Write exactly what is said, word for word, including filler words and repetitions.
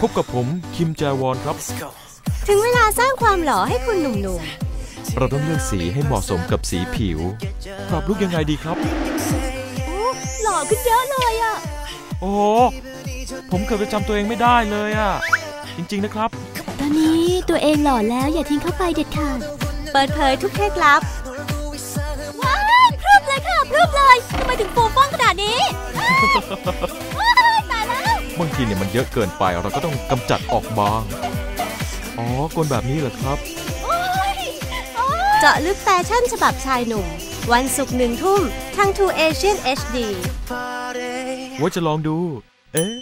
พบกับผมคิมจาวอนครับถึงเวลาสร้างความหล่อให้คุณหนุ่มๆเราต้องเลือกสีให้เหมาะสมกับสีผิวปรับลุคยังไงดีครับโอ้หล่อขึ้นเยอะเลยอ่ะโอ้ผมเกือบจะจำตัวเองไม่ได้เลยอ่ะจริงๆนะครับตอนนี้ตัวเองหล่อแล้วอย่าทิ้งเข้าไปเด็ดขาดเปิดเผยทุกเคล็ดลับว้าวพรึบเลยค่ะพรึบเลยทำไมถึงปูฟ้องขนาดนี้ตายแล้วบางทีเนี่ยมันเยอะเกินไปเราก็ต้องกำจัดออกบ้างอ๋อคนแบบนี้เหรอครับเจาะลึกแฟชั่นฉบับชายหนุ่มวันศุกร์หนึ่งทุ่มทาง True Asian เอช ดี ไว้จะลองดูเอ๊ะ